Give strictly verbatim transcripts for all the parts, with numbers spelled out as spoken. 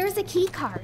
Here's a key card.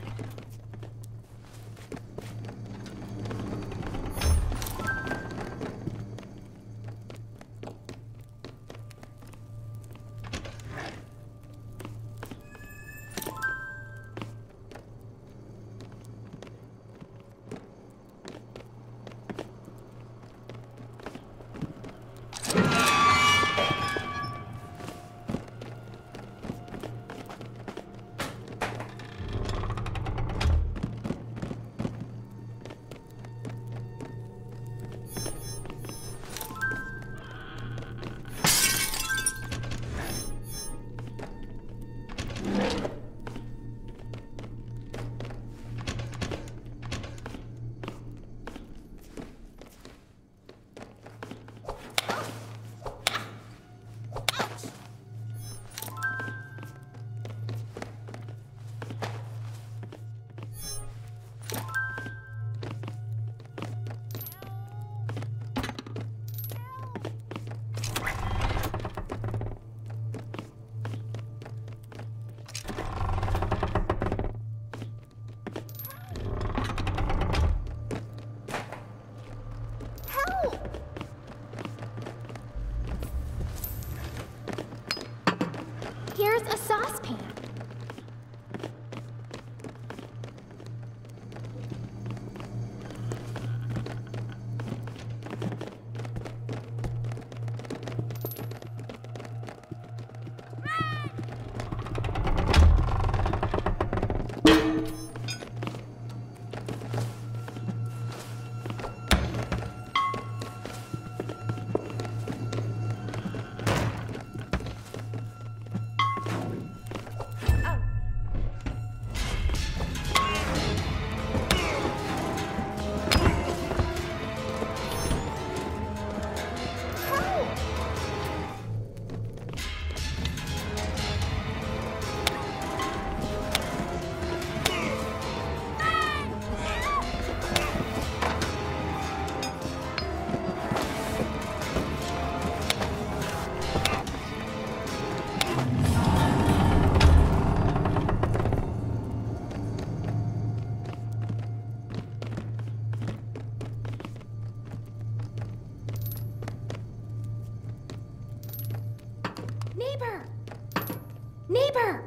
Neighbor!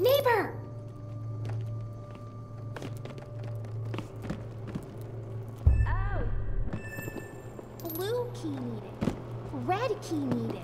Neighbor! Oh! Blue key needed. Red key needed.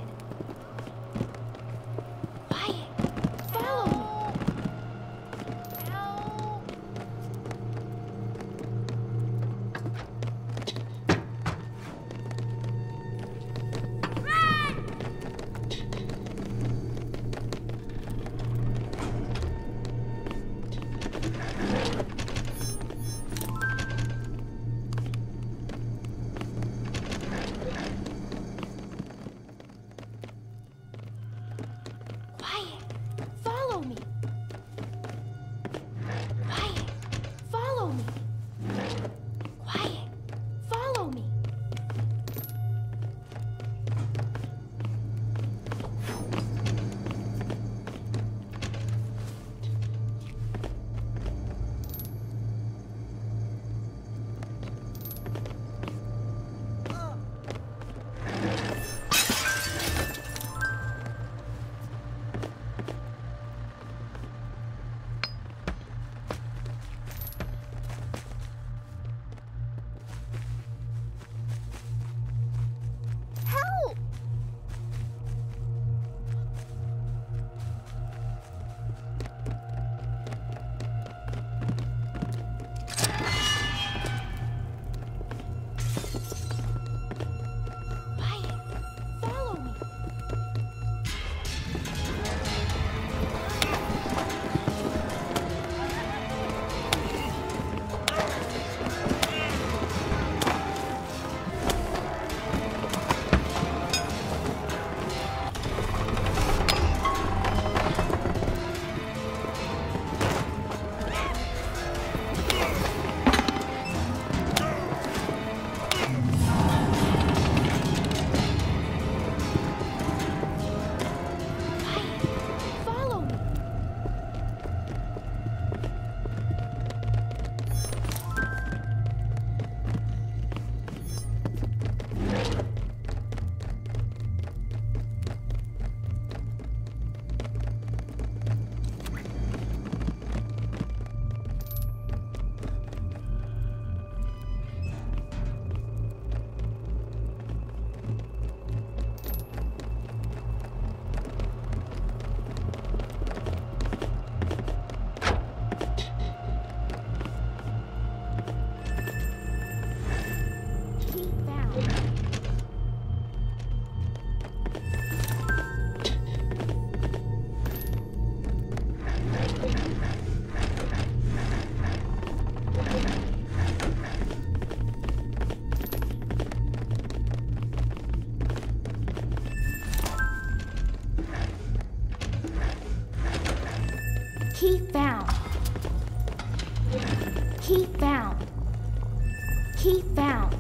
Key found. Key found. Key found.